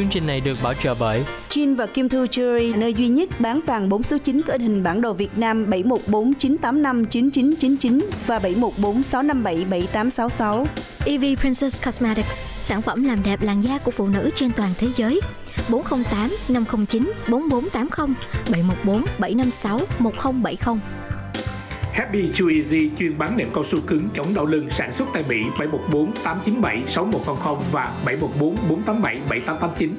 Chương trình này được bảo trợ bởi Jin và Kim Thư Cherry, nơi duy nhất bán vàng 4 số 9 có hình bản đồ Việt Nam 7149859999 và 7146577866. EV Princess Cosmetics, sản phẩm làm đẹp làn da của phụ nữ trên toàn thế giới. 408 509 4480 714 756 1070. Happy Chuyzy chuyên bán nệm cao su cứng chống đau lưng, sản xuất tại Mỹ 714 897 6100 và 714 487 7889.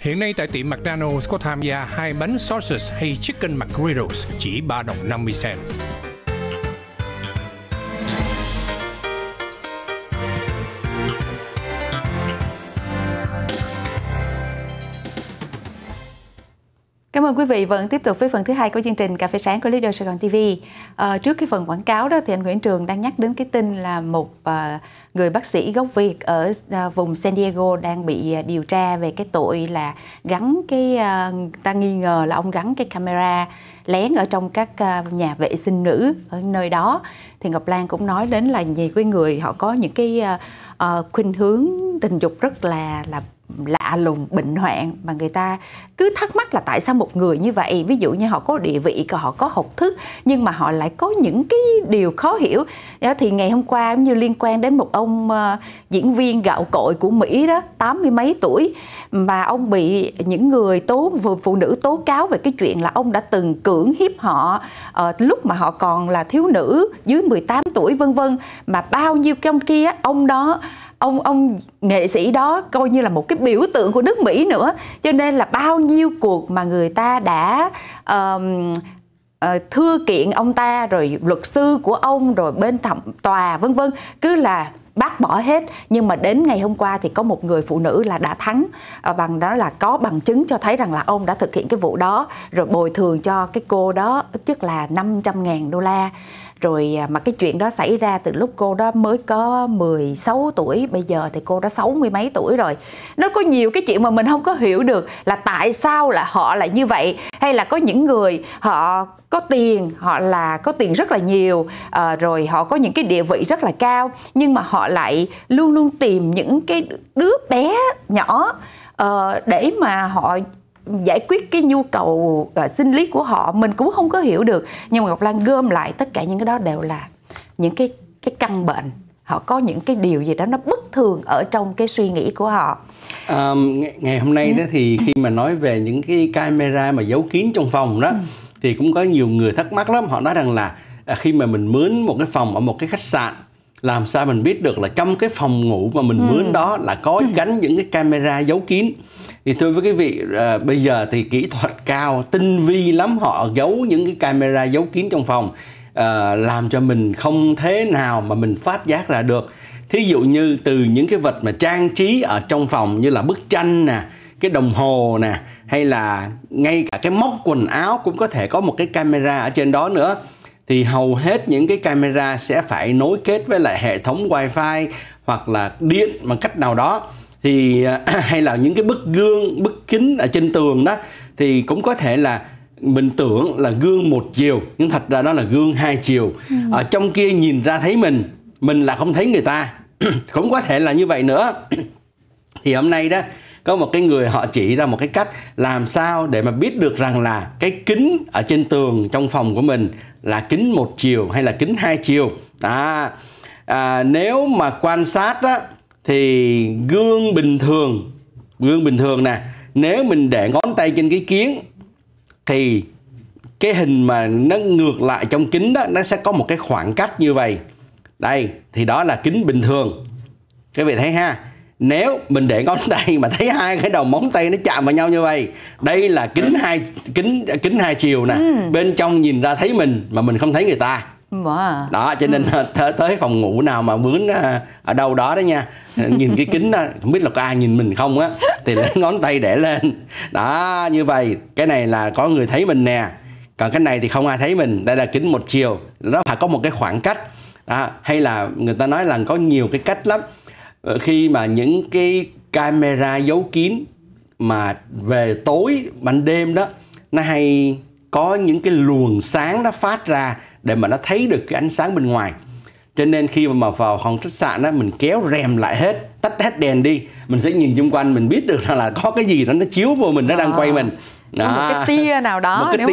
Hiện nay tại tiệm McDonald's có tham gia 2 bánh sausage hay chicken McGriddles chỉ 3 đồng 50 cent. Cảm ơn quý vị vẫn tiếp tục với phần thứ hai của chương trình Cà phê sáng của Leader Sài Gòn TV. Trước cái phần quảng cáo đó thì anh Nguyễn Trường đang nhắc đến cái tin là một người bác sĩ gốc Việt ở vùng San Diego đang bị điều tra về cái tội là gắn cái ta nghi ngờ là ông gắn cái camera lén ở trong các nhà vệ sinh nữ ở nơi đó. Thì Ngọc Lan cũng nói đến là nhiều cái người họ có những cái khuynh hướng tình dục rất là lạ lùng, bệnh hoạn, mà người ta cứ thắc mắc là tại sao một người như vậy, ví dụ như họ có địa vị, họ có học thức, nhưng mà họ lại có những cái điều khó hiểu. Thì ngày hôm qua cũng như liên quan đến một ông diễn viên gạo cội của Mỹ đó, 80 mấy tuổi, mà ông bị những người phụ nữ tố cáo về cái chuyện là ông đã từng cưỡng hiếp họ lúc mà họ còn là thiếu nữ dưới 18 tuổi vân vân. Mà bao nhiêu cái ông kia, ông đó, ông nghệ sĩ đó coi như là một cái biểu tượng của nước Mỹ nữa, cho nên là bao nhiêu cuộc mà người ta đã thưa kiện ông ta, rồi luật sư của ông, rồi bên thẩm tòa vân vân, cứ là bác bỏ hết. Nhưng mà đến ngày hôm qua thì có một người phụ nữ là đã thắng, bằng đó là có bằng chứng cho thấy rằng là ông đã thực hiện cái vụ đó, rồi bồi thường cho cái cô đó tức là 500.000 đô la. Rồi mà cái chuyện đó xảy ra từ lúc cô đó mới có 16 tuổi, bây giờ thì cô đó 60 mấy tuổi rồi. Nó có nhiều cái chuyện mà mình không có hiểu được là tại sao là họ lại như vậy. Hay là có những người họ có tiền, họ là có tiền rất là nhiều, rồi họ có những cái địa vị rất là cao, nhưng mà họ lại luôn luôn tìm những cái đứa bé nhỏ để mà họ giải quyết cái nhu cầu sinh lý của họ. Mình cũng không có hiểu được. Nhưng mà Ngọc Lan gom lại tất cả những cái đó đều là những cái căn bệnh. Họ có những cái điều gì đó nó bất thường ở trong cái suy nghĩ của họ. Ngày hôm nay đó thì khi mà nói về những cái camera mà giấu kín trong phòng đó, thì cũng có nhiều người thắc mắc lắm. Họ nói rằng là khi mà mình mướn một cái phòng ở một cái khách sạn, làm sao mình biết được là trong cái phòng ngủ mà mình mướn đó là có gắn những cái camera giấu kín. Thì thưa với quý vị, bây giờ thì kỹ thuật cao, tinh vi lắm, họ giấu những cái camera giấu kín trong phòng, làm cho mình không thế nào mà mình phát giác ra được. Thí dụ như từ những cái vật mà trang trí ở trong phòng như là bức tranh nè, cái đồng hồ nè, hay là ngay cả cái móc quần áo cũng có thể có một cái camera ở trên đó nữa. Thì hầu hết những cái camera sẽ phải nối kết với lại hệ thống wifi hoặc là điện bằng cách nào đó. Thì hay là những cái bức gương, bức kính ở trên tường đó, thì cũng có thể là mình tưởng là gương một chiều, nhưng thật ra đó là gương hai chiều. Ở trong kia nhìn ra thấy mình là không thấy người ta. Cũng có thể là như vậy nữa. Thì hôm nay đó, có một cái người họ chỉ ra một cái cách làm sao để mà biết được rằng là cái kính ở trên tường trong phòng của mình là kính một chiều hay là kính hai chiều. Nếu mà quan sát đó, thì gương bình thường nè, nếu mình để ngón tay trên cái kiếng thì cái hình mà nó ngược lại trong kính đó, nó sẽ có một cái khoảng cách như vậy. Đây, thì đó là kính bình thường. Các vị thấy ha, nếu mình để ngón tay mà thấy hai cái đầu móng tay nó chạm vào nhau như vậy, đây là kính hai chiều nè. Bên trong nhìn ra thấy mình mà mình không thấy người ta. Wow. Đó, cho nên tới phòng ngủ nào mà mướn ở đâu đó đó nha, nhìn cái kính đó, không biết là có ai nhìn mình không á, thì lấy ngón tay để lên. Đó, như vậy, cái này là có người thấy mình nè. Còn cái này thì không ai thấy mình, đây là kính một chiều. Nó phải có một cái khoảng cách. Đó, hay là người ta nói là có nhiều cái cách lắm. Khi mà những cái camera giấu kín mà về tối, ban đêm đó, nó hay có những cái luồng sáng nó phát ra để mà nó thấy được cái ánh sáng bên ngoài. Cho nên khi mà vào phòng khách sạn đó, mình kéo rèm lại hết tắt hết đèn đi, mình sẽ nhìn xung quanh, mình biết được là có cái gì đó nó chiếu vô mình, nó đang quay mình. Đó. Một cái tia nào đó, thì cái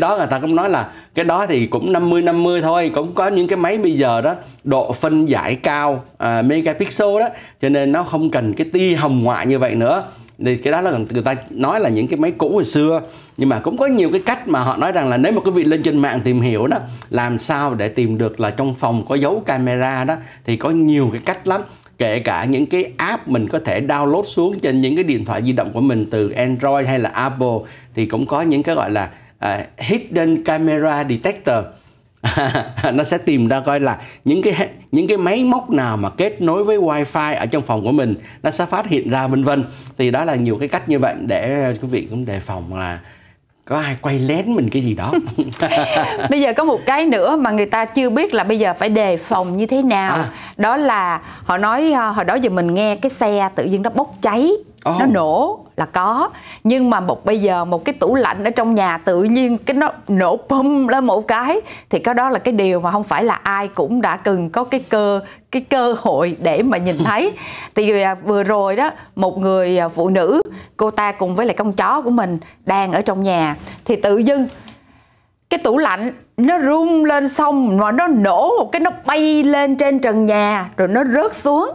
đó người ta cũng nói là cái đó thì cũng 50-50 thôi. Cũng có những cái máy bây giờ đó độ phân giải cao, megapixel đó, cho nên nó không cần cái tia hồng ngoại như vậy nữa. Thì cái đó là người ta nói là những cái máy cũ hồi xưa. Nhưng mà cũng có nhiều cái cách mà họ nói rằng là nếu mà quý vị lên trên mạng tìm hiểu đó, làm sao để tìm được là trong phòng có dấu camera đó, thì có nhiều cái cách lắm. Kể cả những cái app mình có thể download xuống trên những cái điện thoại di động của mình từ Android hay là Apple, thì cũng có những cái gọi là hidden camera detector. Nó sẽ tìm ra coi là những cái máy móc nào mà kết nối với wifi ở trong phòng của mình, nó sẽ phát hiện ra vân vân. Thì đó là nhiều cái cách như vậy để quý vị cũng đề phòng là có ai quay lén mình cái gì đó. Bây giờ có một cái nữa mà người ta chưa biết là bây giờ phải đề phòng như thế nào. Đó là họ nói hồi đó giờ mình nghe cái xe tự nhiên nó bốc cháy, nó nổ là có. Nhưng mà bây giờ một cái tủ lạnh ở trong nhà tự nhiên cái nó nổ bum lên một cái, thì cái đó là cái điều mà không phải là ai cũng đã từng có cái cơ hội để mà nhìn thấy. Thì vừa rồi đó, một người phụ nữ, cô ta cùng với lại con chó của mình đang ở trong nhà, thì tự dưng cái tủ lạnh nó rung lên xong mà nó nổ một cái, nó bay lên trên trần nhà rồi nó rớt xuống.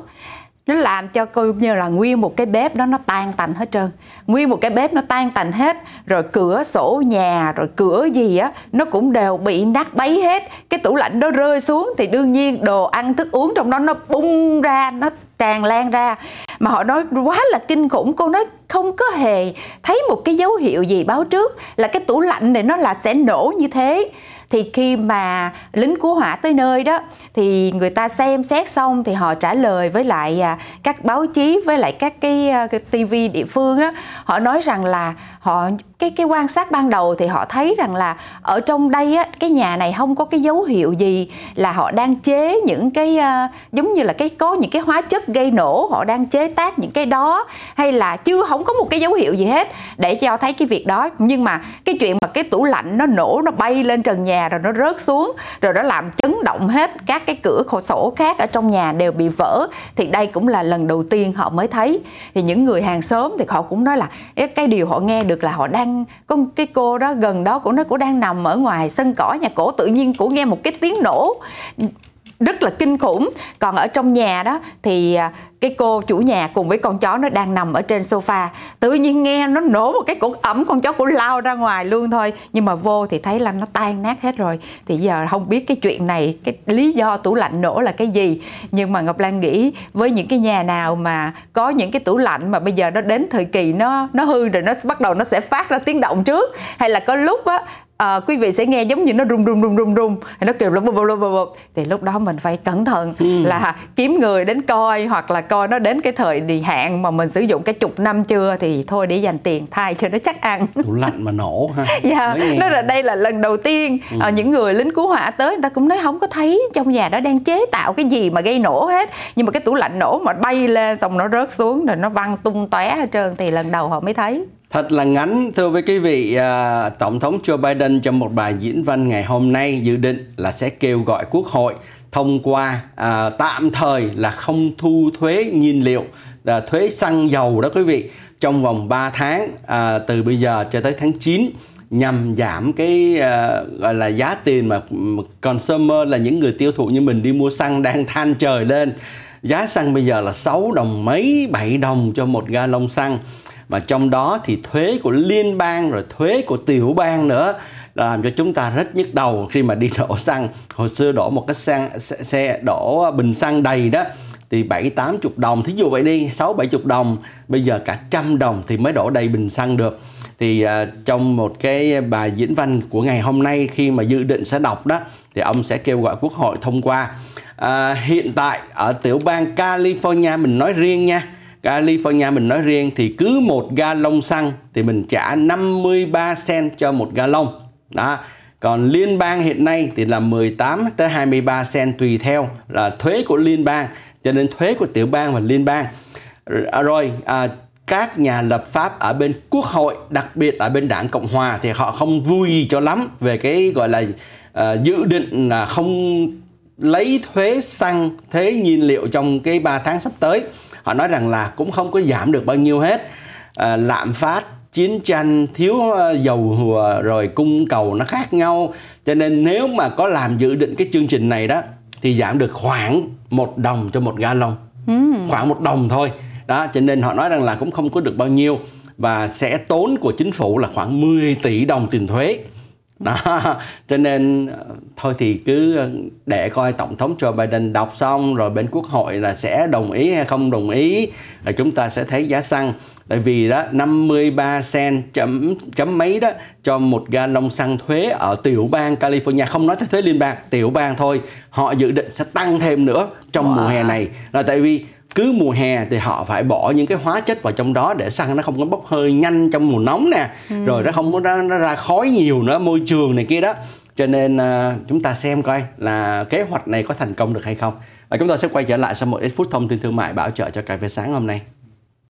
Nó làm cho coi như là nguyên một cái bếp đó nó tan tành hết trơn. Nguyên một cái bếp nó tan tành hết. Rồi cửa sổ nhà, rồi cửa gì á, nó cũng đều bị nát bấy hết. Cái tủ lạnh nó rơi xuống thì đương nhiên đồ ăn thức uống trong đó nó bung ra, nó tràn lan ra. Mà họ nói quá là kinh khủng. Cô nói không có hề thấy một cái dấu hiệu gì báo trước là cái tủ lạnh này nó là sẽ nổ như thế. Thì khi mà lính cứu hỏa tới nơi đó, thì người ta xem xét xong thì họ trả lời với lại các báo chí, với lại các cái TV địa phương đó. Họ nói rằng là họ cái quan sát ban đầu thì họ thấy rằng là ở trong đây á, cái nhà này không có cái dấu hiệu gì là họ đang chế những cái giống như là có những cái hóa chất gây nổ, họ đang chế tác những cái đó, hay là không có một cái dấu hiệu gì hết để cho thấy cái việc đó. Nhưng mà cái chuyện mà cái tủ lạnh nó nổ, nó bay lên trần nhà rồi nó rớt xuống, rồi nó làm chấn động hết các cái cửa sổ khác ở trong nhà đều bị vỡ, thì đây cũng là lần đầu tiên họ mới thấy. Thì những người hàng xóm thì họ cũng nói là cái điều họ nghe được là họ đang có cái cô đó gần đó của nó cũng đang nằm ở ngoài sân cỏ nhà cổ, tự nhiên cũng nghe một cái tiếng nổ rất là kinh khủng. Còn ở trong nhà đó thì cái cô chủ nhà cùng với con chó nó đang nằm ở trên sofa, tự nhiên nghe nó nổ một cái cột ẩm, con chó cũng lao ra ngoài luôn thôi. Nhưng mà vô thì thấy là nó tan nát hết rồi. Thì giờ không biết cái chuyện này, cái lý do tủ lạnh nổ là cái gì. Nhưng mà Ngọc Lan nghĩ với những cái nhà nào mà có những cái tủ lạnh mà bây giờ nó đến thời kỳ nó hư rồi, nó bắt đầu nó sẽ phát ra tiếng động trước. Hay là có lúc á, quý vị sẽ nghe giống như nó rung, nó kêu là bụp. Thì lúc đó mình phải cẩn thận, là kiếm người đến coi, hoặc là coi nó đến cái thời kỳ hạn mà mình sử dụng cái chục năm chưa thì thôi để dành tiền thay cho nó chắc ăn. Tủ lạnh mà nổ ha. Dạ, nó là đây là lần đầu tiên những người lính cứu hỏa tới, người ta cũng nói không có thấy trong nhà đó đang chế tạo cái gì mà gây nổ hết. Nhưng mà cái tủ lạnh nổ mà bay lên xong nó rớt xuống rồi nó văng tung tóe hết trơn, thì lần đầu họ mới thấy. Thật là ngắn, thưa với quý vị, Tổng thống Joe Biden trong một bài diễn văn ngày hôm nay dự định là sẽ kêu gọi Quốc hội thông qua tạm thời là không thu thuế nhiên liệu, thuế xăng dầu đó quý vị, trong vòng 3 tháng từ bây giờ cho tới tháng 9, nhằm giảm cái gọi là giá tiền mà consumer là những người tiêu thụ như mình đi mua xăng đang than trời lên. Giá xăng bây giờ là 6 đồng mấy, 7 đồng cho một ga lông xăng. Mà trong đó thì thuế của liên bang rồi thuế của tiểu bang nữa làm cho chúng ta rất nhức đầu khi mà đi đổ xăng. Hồi xưa đổ một cái xe đổ bình xăng đầy đó thì 70-80 đồng, thí dụ vậy đi, 60-70 đồng, bây giờ cả 100 đồng thì mới đổ đầy bình xăng được. Thì trong một cái bài diễn văn của ngày hôm nay khi mà dự định sẽ đọc đó, thì ông sẽ kêu gọi Quốc hội thông qua. Hiện tại ở tiểu bang California mình nói riêng nha, California mình nói riêng, thì cứ 1 ga lông xăng thì mình trả 53 cent cho 1 ga lông. Đó. Còn liên bang hiện nay thì là 18 tới 23 cent tùy theo là thuế của liên bang, cho nên thuế của tiểu bang và liên bang. Rồi các nhà lập pháp ở bên Quốc hội, đặc biệt ở bên Đảng Cộng Hòa thì họ không vui cho lắm về cái gọi là dự định là không lấy thuế xăng, thuế nhiên liệu trong cái 3 tháng sắp tới, họ nói rằng là cũng không có giảm được bao nhiêu hết. Lạm phát, chiến tranh, thiếu dầu rồi cung cầu nó khác nhau, cho nên nếu mà có làm dự định cái chương trình này đó thì giảm được khoảng 1 đồng cho 1 gallon, khoảng 1 đồng thôi đó, cho nên họ nói rằng là cũng không có được bao nhiêu và sẽ tốn của chính phủ là khoảng 10 tỷ đồng tiền thuế đó. Cho nên thôi thì cứ để coi Tổng thống Joe Biden đọc xong rồi bên Quốc hội là sẽ đồng ý hay không đồng ý, là chúng ta sẽ thấy giá xăng. Tại vì đó 53 cent chấm mấy đó cho 1 gallon xăng thuế ở tiểu bang California, không nói tới thuế liên bang, tiểu bang thôi, họ dự định sẽ tăng thêm nữa trong mùa hè này, là tại vì cứ mùa hè thì họ phải bỏ những cái hóa chất vào trong đó để xăng nó không có bốc hơi nhanh trong mùa nóng nè, rồi nó không có nó ra khói nhiều nữa, môi trường này kia đó. Cho nên chúng ta xem coi là kế hoạch này có thành công được hay không. Và chúng ta sẽ quay trở lại sau một ít phút thông tin thương mại bảo trợ cho cà phê sáng hôm nay.